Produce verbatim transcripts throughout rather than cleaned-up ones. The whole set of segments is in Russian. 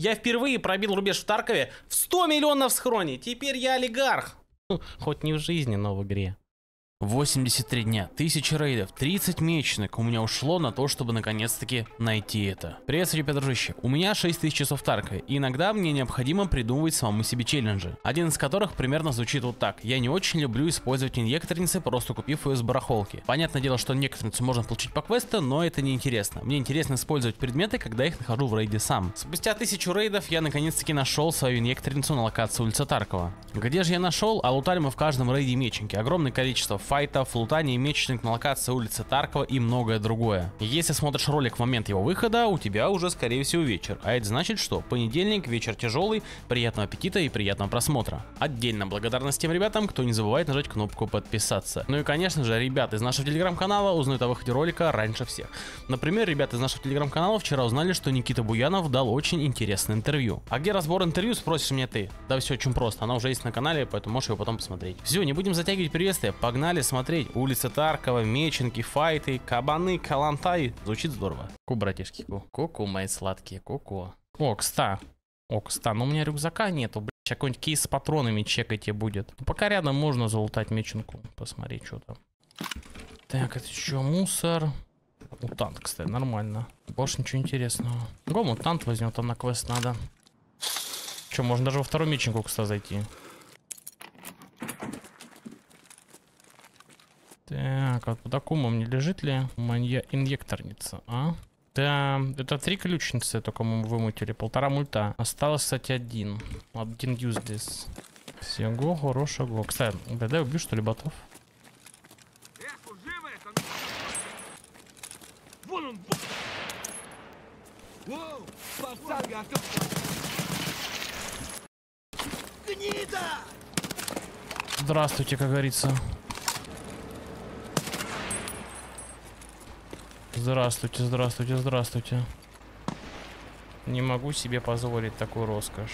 Я впервые пробил рубеж в Таркове в сто миллионов в схроне. Теперь я олигарх. Хоть не в жизни, но в игре. восемьдесят три дня, тысяча рейдов, тридцать мечных у меня ушло на то, чтобы наконец-таки найти это. Привет, ребята, дружище. У меня шесть тысяч часов в Таркове, и иногда мне необходимо придумывать самому себе челленджи. Один из которых примерно звучит вот так. Я не очень люблю использовать инъекторницы, просто купив ее с барахолки. Понятное дело, что инъекторницу можно получить по квесту, но это не интересно. Мне интересно использовать предметы, когда их нахожу в рейде сам. Спустя тысячу рейдов я наконец-таки нашел свою инъекторницу на локации улицы Таркова. Где же я нашел? А лутали мы в каждом рейде меченьки. Огромное количество файтов, лутаний, мечник на локации улицы Таркова и многое другое. Если смотришь ролик в момент его выхода, у тебя уже скорее всего вечер. А это значит, что понедельник, вечер тяжелый, приятного аппетита и приятного просмотра. Отдельно благодарность тем ребятам, кто не забывает нажать кнопку подписаться. Ну и конечно же, ребята из нашего телеграм-канала узнают о выходе ролика раньше всех. Например, ребята из нашего телеграм-канала вчера узнали, что Никита Буянов дал очень интересное интервью. А где разбор интервью, спросишь меня ты? Да все очень просто, она уже есть на канале, поэтому можешь его потом посмотреть. Все, не будем затягивать приветствия, погнали смотреть. Улица Таркова, меченки, файты, кабаны, калантай. Звучит здорово. Ку, братишки, ку. Ку-ку, мои сладкие, ку-ку. О, кста. О, кста. Но у меня рюкзака нету, блядь. Сейчас какой-нибудь кейс с патронами чекайте будет. Ну, пока рядом можно залутать меченку. Посмотри, что там. Так, это что, мусор? Мутант, кстати, нормально. Больше ничего интересного. Го, мутант возьмем, там на квест надо. Че, можно даже во вторую меченку, кста, зайти. Так, а под акумом не лежит ли манья инъекторница, а? Да, это три ключницы только мы вымутили, полтора мульта. Осталось, кстати, один. Один юз здесь. Всего хорошего. Кстати, дай убью, что ли, ботов? Здравствуйте, как говорится. Здравствуйте, здравствуйте, здравствуйте. Не могу себе позволить такую роскошь.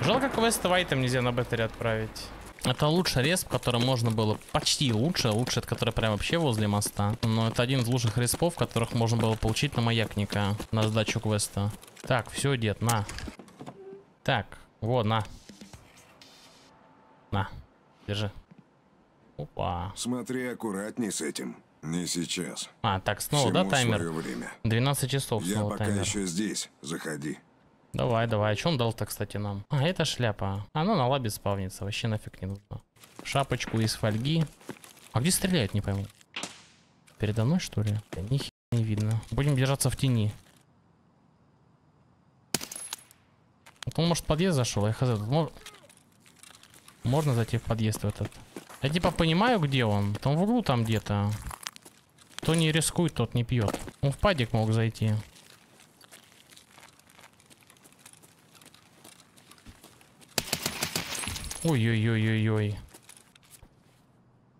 Жалко, квест айтем нельзя на беттере отправить. Это лучший респ, который можно было... Почти лучше, лучше, это который прям вообще возле моста. Но это один из лучших респов, которых можно было получить на маякника. На сдачу квеста. Так, все, дед, на. Так, вот, на. На, держи. Опа. Смотри аккуратней с этим. Не сейчас. А, так, снова, всему да, таймер? Время. двенадцать часов я снова пока таймер. Еще здесь, заходи. Давай, давай. А что он дал-то, кстати, нам? А, это шляпа. Она на лабе спавнится, вообще нафиг не нужно. Шапочку из фольги. А где стреляют, не пойму. Передо мной, что ли? Да, ни хера не видно. Будем держаться в тени. Вот он, может, в подъезд зашел? Я хз. Мож... Можно зайти в подъезд в этот? Я типа понимаю, где он. Там в углу там где-то. Кто не рискует, тот не пьет. Он в падик мог зайти. Ой-ой-ой-ой-ой.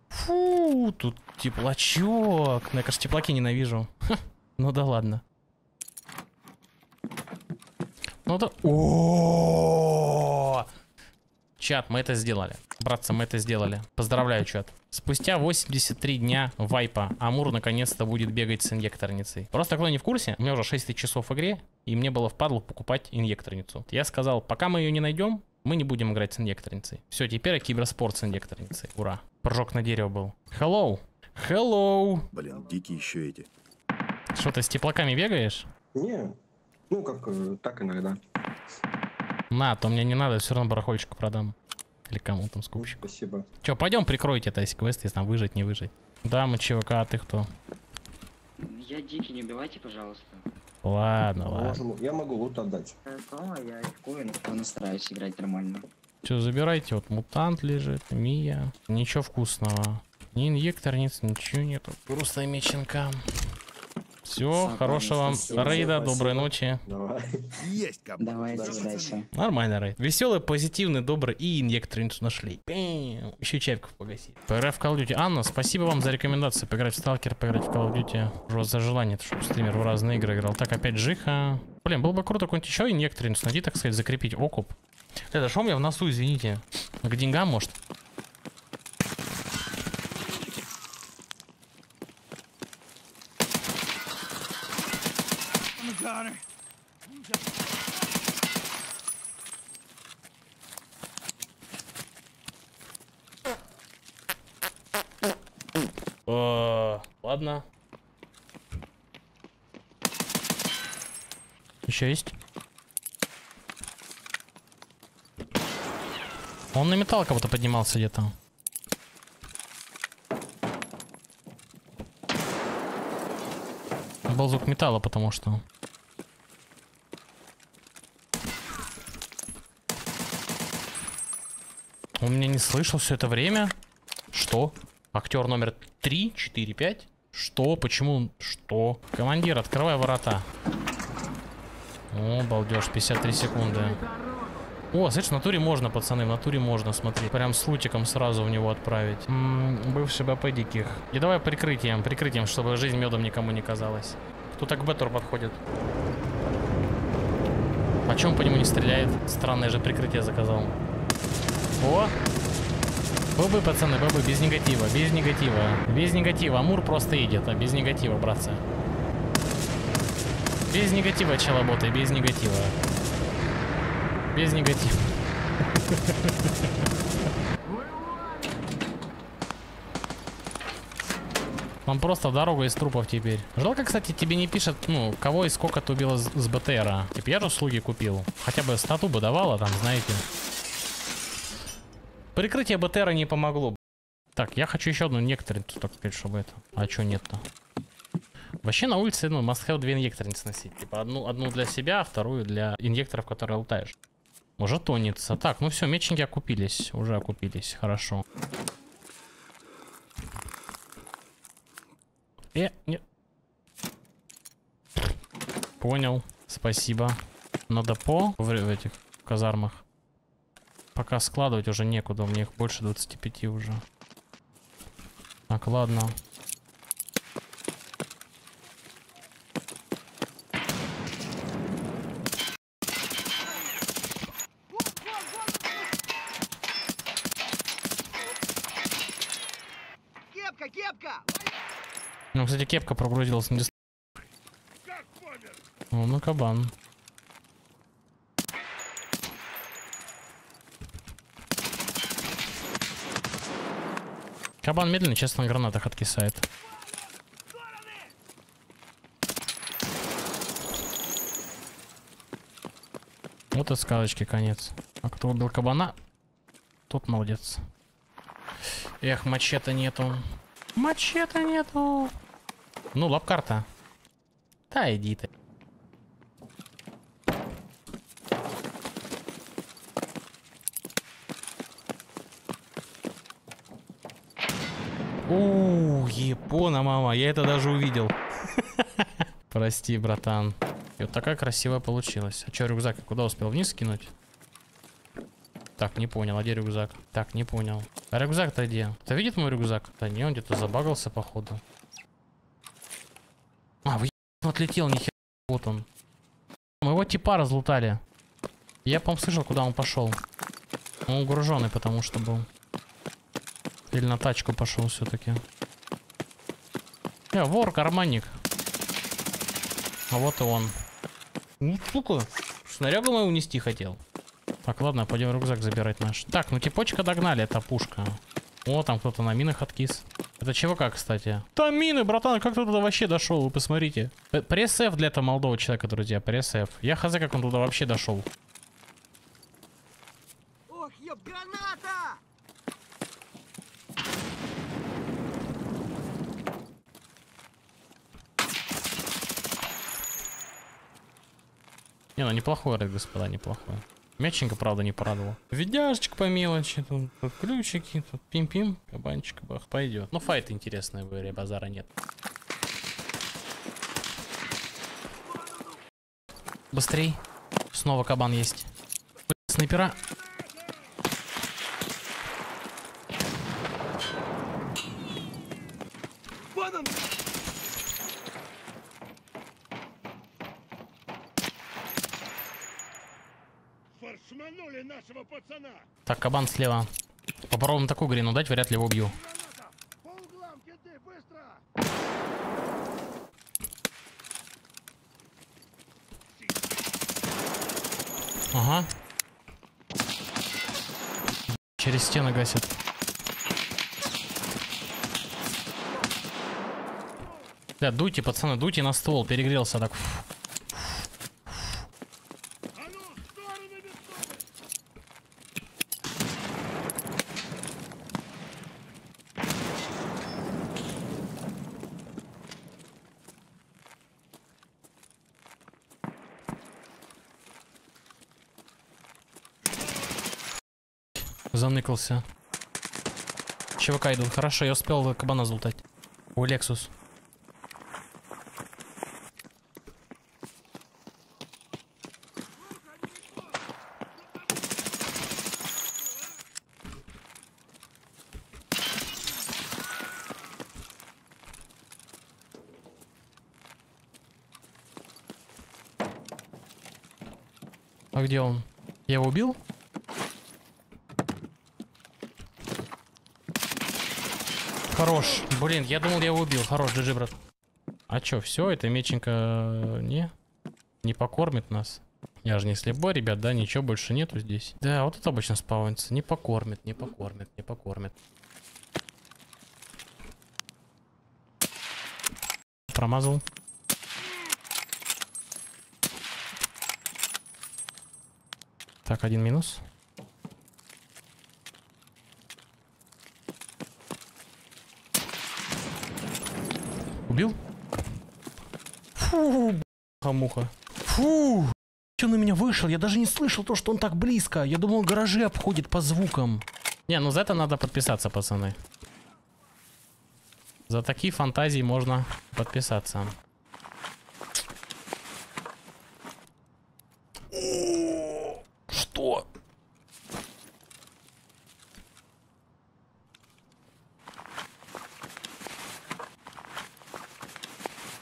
Фу, тут теплачок. Я, кажется, теплаки ненавижу. Ха, ну да ладно. Ну да... О-о-о-о-о! Чат, мы это сделали. Братцы, мы это сделали. Поздравляю, чат. Спустя восемьдесят три дня вайпа Амур наконец-то будет бегать с инъекторницей. Просто кто не в курсе, у меня уже шесть тысяч часов в игре, и мне было впадло покупать инъекторницу. Я сказал, пока мы ее не найдем, мы не будем играть с инъекторницей. Все, теперь я киберспорт с инъекторницей. Ура. Прыжок на дерево был. Hello. Hello. Блин, дикие еще эти. Что, ты с теплаками бегаешь? Не, ну как, так иногда. На, то мне не надо, все равно барахольчику продам. Или кому там скупщик. Спасибо. Че, пойдем прикройте это, если квест, если там выжить, не выжить. Да, мы ЧВК, а ты кто? Я дикий, не убивайте, пожалуйста. Ладно, ладно. Я могу лут отдать. Я рискую, но стараюсь играть нормально. Че, забирайте, вот мутант лежит, Мия. Ничего вкусного. Ни инъекторниц, ничего нету. Просто меченка. Все, хорошего вам рейда, доброй ночи. Давай. Есть, давай, дальше. Нормально рейд. Веселый, позитивный, добрый и инъекторницу нашли. Бэм. Еще чайку погасить. Поиграй в Call of Duty. Анна, спасибо вам за рекомендацию. Поиграть в Сталкер, поиграть в Call of Duty. Уже за желание, чтобы стример в разные игры играл. Так, опять жиха. Блин, было бы круто какой-нибудь еще инъекторницу найти, так сказать, закрепить окуп. Это шо у меня в носу, извините. К деньгам, может? Connor. О, ладно. Еще есть? Он на металл кого-то поднимался где-то. Был звук металла, потому что... Он меня не слышал все это время. Что? Актер номер три, четыре, пять. Что? Почему? Что? Командир, открывай ворота. О, балдеж, пятьдесят три секунды. О, слышишь, в натуре можно, пацаны, в натуре можно, смотри. Прям с лутиком сразу в него отправить. М-м, бывший БП диких. И давай прикрытием, прикрытием, чтобы жизнь медом никому не казалась. Кто-то к Бэтору подходит. Почему по нему не стреляет? Странное же прикрытие заказал. О! Бобы, пацаны, бобы, без негатива, без негатива. Без негатива, Амур просто едет, а без негатива, братцы. Без негатива, челоботы, без негатива. Без негатива. Нам просто дорога из трупов теперь. Жалко, кстати, тебе не пишет, ну, кого и сколько ты убила с БТРа. Типа я же слуги купил. Хотя бы стату бы давала там, знаете. Прикрытие БТРа не помогло. Так, я хочу еще одну некоторницу, так сказать, чтобы это... А чё нет-то? Вообще на улице, ну, must have две инъекторницы носить. Типа одну, одну для себя, а вторую для инъекторов, которые лутаешь. Уже тонется. Так, ну все, мечники окупились. Уже окупились, хорошо. Э, нет. Понял, спасибо. На депо в этих казармах. Пока складывать уже некуда, у меня их больше двадцати пяти уже. Так, ладно. Кепка, кепка! Ну, кстати, кепка прогрузилась на дистанцию. О, ну кабан. Кабан медленно, честно, на гранатах откисает. Вот и сказочки конец. А кто убил кабана, тот молодец. Эх, мачете нету. Мачете нету. Ну, лапкарта. Да, иди ты. У, япона, мама, я это даже увидел. Прости, братан. И вот такая красивая получилась. А чё, рюкзак куда успел? Вниз скинуть? Так, не понял, а где рюкзак? Так, не понял. А рюкзак-то где? Кто видит мой рюкзак? Да не, он где-то забагался, походу. А, вы... он отлетел, нихера. Вот он. Моего типа разлутали. Я, по-моему, слышал, куда он пошел. Он угруженный, потому что был. Или на тачку пошел все-таки. Э, вор, карманник. А вот и он. Ну, сука, снарягу мою унести хотел. Так, ладно, пойдем рюкзак забирать наш. Так, ну типочка догнали, это пушка. О, там кто-то на минах откис. Это ЧВК, кстати. Там мины, братан, как ты туда вообще дошел, вы посмотрите. Пресс F для этого молодого человека, друзья, пресс F. Я хз, как он туда вообще дошел. Ох, ёб, граната! Не, ну неплохой рейд, господа, неплохой. Мяченька, правда, не порадовал. Видяшечек по мелочи, тут, тут ключики, тут пим-пим, кабанчик, бах, пойдет. Ну, файт интересный были, базара нет. Быстрей. Снова кабан есть. Снайпера. Так, кабан слева. Попробуем такую грину дать, вряд ли его убью. Ага. Через стену гасят. Да, дуйте, пацаны, дуйте на ствол. Перегрелся так. Заныкался. ЧВК идут. Хорошо, я успел кабана залутать. О, Лексус. А где он? Я его убил? Хорош. Блин, я думал, я его убил. Хорош, джи джи, брат. А чё, все, это меченька не, не покормит нас. Я же не слепой, ребят, да? Ничего больше нету здесь. Да, вот это обычно спаунится. Не покормит, не покормит, не покормит. Промазал. Так, один минус. Убил? Фу, хамуха. Фу, он на меня вышел. Я даже не слышал то, что он так близко. Я думал, он гаражи обходит по звукам. Не, ну за это надо подписаться, пацаны. За такие фантазии можно подписаться. Что?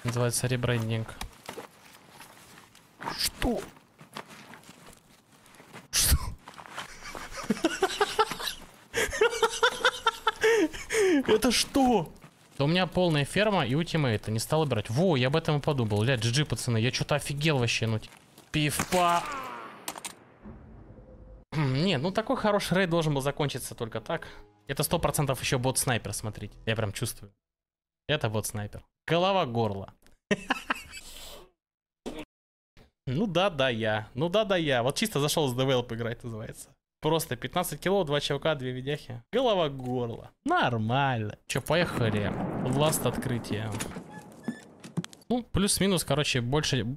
Называется ребрендинг. Что? Что? Это что? У меня полная ферма и ультимейта. Не стал брать. Во, я об этом и подумал. Ля, джи джи, пацаны, я что-то офигел вообще. Ну, пиф-па. Не, ну такой хороший рейд должен был закончиться только так. Это сто процентов еще бот-снайпер, смотрите. Я прям чувствую. Это бот-снайпер. Голова горла. Ну да, да я. Ну да, да я. Вот чисто зашел с девелоп играть, называется. Просто пятнадцать килов, два чувака, две видяхи. Голова горла. Нормально. Че, поехали. Власт открытие. Ну, плюс-минус, короче, больше...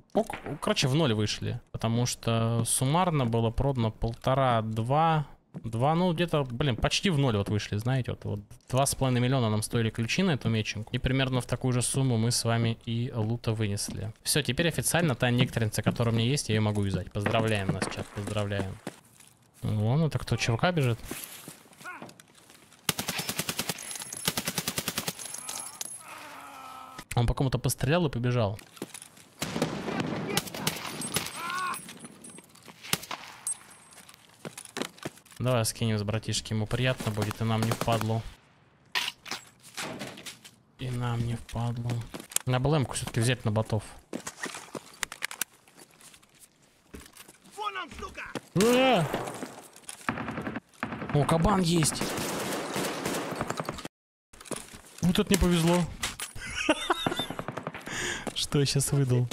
Короче, в ноль вышли. Потому что суммарно было продано полтора, два... Два, ну где-то, блин, почти в ноль вот вышли, знаете, вот, вот два с половиной миллиона нам стоили ключи на эту меченку. И примерно в такую же сумму мы с вами и лута вынесли. Все, теперь официально та некоторенца, которая у меня есть, я ее могу юзать. Поздравляем нас, чат, поздравляем. Вон, это кто, чувака бежит? Он по кому-то пострелял и побежал. Давай скинем с братишки, ему приятно будет, и нам не впадло. И нам не впадло. На БЛМ-ку все-таки взять на ботов. А! О, кабан есть. Вот это не повезло. Что я сейчас выдал?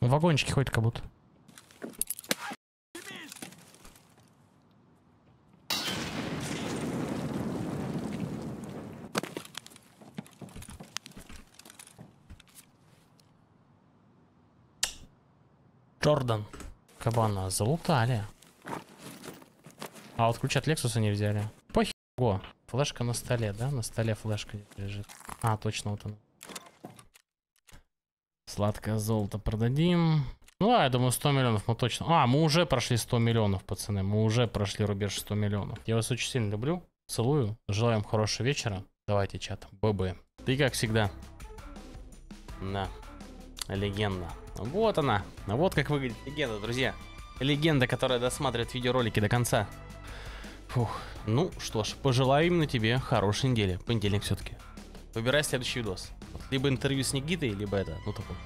Вагончики ходят как будто. Джордан. Кабана залутали. А вот ключ от Лексуса не взяли. Похего. Флешка на столе, да? На столе флешка лежит. А, точно, вот она. Сладкое золото продадим. Ну, а, я думаю, сто миллионов мы точно... А, мы уже прошли сто миллионов, пацаны. Мы уже прошли рубеж сто миллионов. Я вас очень сильно люблю. Целую. Желаю вам хорошего вечера. Давайте, чат. ББ. Ты, как всегда. Да. Легенда. Вот она. Вот как выглядит легенда, друзья. Легенда, которая досматривает видеоролики до конца. Фух. Ну, что ж. Пожелаю именно тебе хорошей недели. Понедельник все-таки. Выбирай следующий видос. Либо интервью с Никитой, либо это. Ну такой.